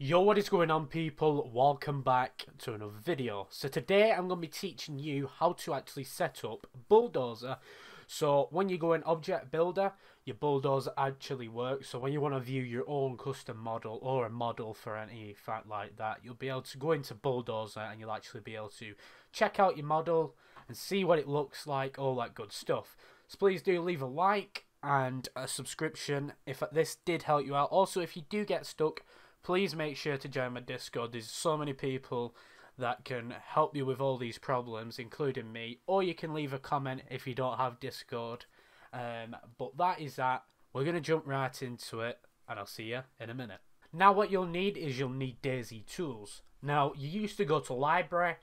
Yo, what is going on, people? Welcome back to another video. So today I'm going to be teaching you how to actually set up Bulldozer. So when you go in Object Builder, your Bulldozer actually works. So when you want to view your own custom model or a model for any fact like that, you'll be able to go into Bulldozer and you'll actually be able to check out your model and see what it looks like, all that good stuff. So please do leave a like and a subscription if this did help you out. Also, if you do get stuck, please make sure to join my Discord. There's so many people that can help you with all these problems, including me. Or you can leave a comment if you don't have Discord. But that is that. We're going to jump right into it, and I'll see you in a minute. Now what you'll need is you'll need DayZ Tools. Now, you used to go to Library,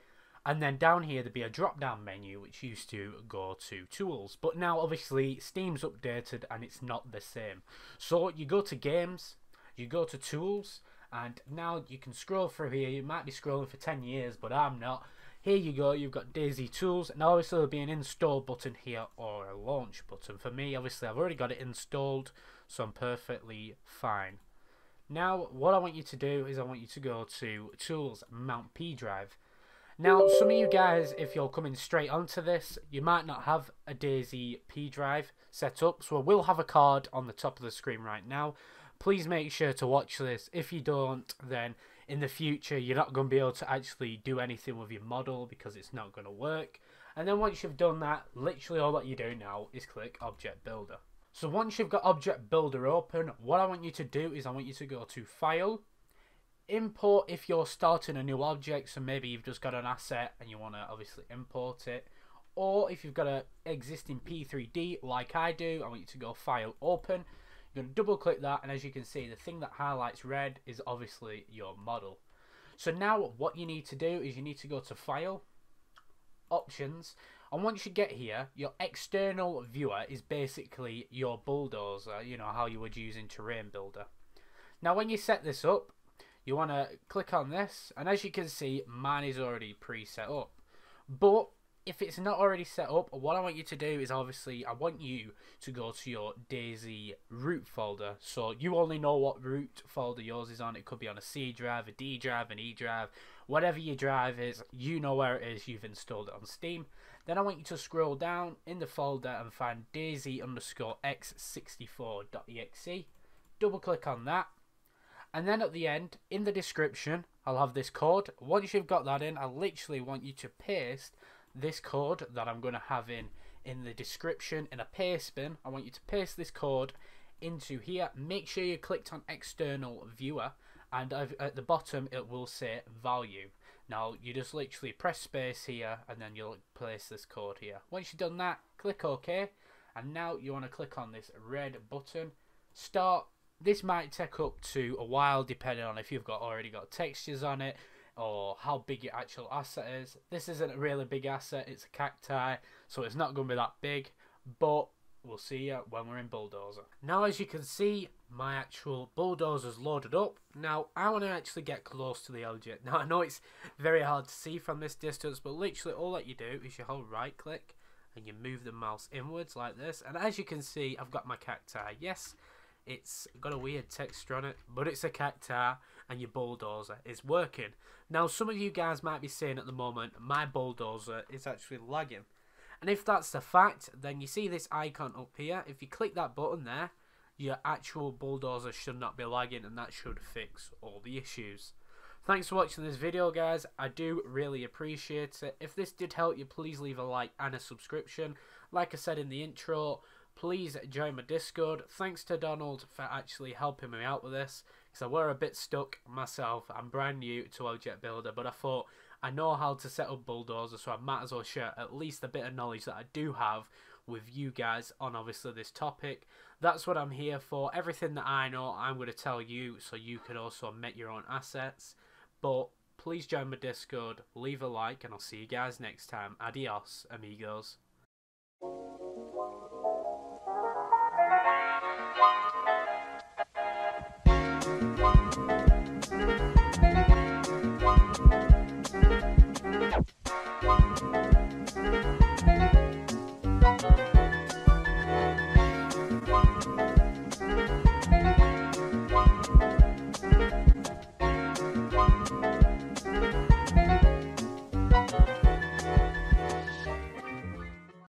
and then down here there'd be a drop-down menu which used to go to Tools. But now, obviously, Steam's updated, and it's not the same. So you go to Games, you go to Tools, and now you can scroll through here. You might be scrolling for 10 years, but I'm not. Here you go, you've got DayZ Tools, and obviously there'll be an install button here or a launch button. For me, obviously, I've already got it installed, so I'm perfectly fine. Now, what I want you to do is I want you to go to Tools, Mount P Drive. Now, some of you guys, if you're coming straight onto this, you might not have a DayZ P Drive set up, so I will have a card on the top of the screen right now. Please make sure to watch this. If you don't, then in the future you're not going to be able to actually do anything with your model because it's not going to work. And then once you've done that, literally all that you do now is click Object Builder. So once you've got Object Builder open, what I want you to do is I want you to go to File, Import if you're starting a new object. So maybe you've just got an asset and you want to obviously import it. Or if you've got an existing P3D like I do, I want you to go File, Open. You're going to double click that, and as you can see, the thing that highlights red is obviously your model. So now what you need to do is you need to go to File, Options, and once you get here, your external viewer is basically your Bulldozer, you know, how you would use in Terrain Builder. Now when you set this up, you want to click on this, and as you can see, mine is already pre-set up. But if it's not already set up, what I want you to do is obviously I want you to go to your DayZ root folder. So you only know what root folder yours is on. It could be on a C drive, a D drive, an E drive, whatever your drive is, you know where it is, you've installed it on Steam. Then I want you to scroll down in the folder and find DayZ_x64.exe. Double click on that. And then at the end, in the description, I'll have this code. Once you've got that in, I literally want you to paste this code that I'm going to have in the description in a paste bin. I want you to paste this code into here. Make sure you clicked on external viewer, and at the bottom it will say value. Now you just literally press space here and then you'll place this code here. Once you've done that, click OK, and now you want to click on this red button, start. This might take up to a while depending on if you've already got textures on it or how big your actual asset is. This isn't a really big asset, it's a cacti, so it's not going to be that big, but we'll see you when we're in Bulldozer. Now as you can see, my actual Bulldozer's loaded up. Now I want to actually get close to the object. Now I know it's very hard to see from this distance, but literally all that you do is you hold right click and you move the mouse inwards like this, and as you can see, I've got my cacti. Yes, it's got a weird texture on it, but it's a cacti, and your Bulldozer is working. Now, some of you guys might be saying at the moment, my Bulldozer is actually lagging. And if that's the fact, then you see this icon up here. If you click that button there, your actual Bulldozer should not be lagging, and that should fix all the issues. Thanks for watching this video, guys. I do really appreciate it. If this did help you, please leave a like and a subscription. Like I said in the intro, please join my Discord. Thanks to Donald for actually helping me out with this, because I were a bit stuck myself. I'm brand new to Object Builder, but I thought I know how to set up Bulldozer, so I might as well share at least a bit of knowledge that I do have with you guys on obviously this topic. That's what I'm here for. Everything that I know, I'm going to tell you, so you can also make your own assets. But please join my Discord, leave a like, and I'll see you guys next time. Adios, amigos.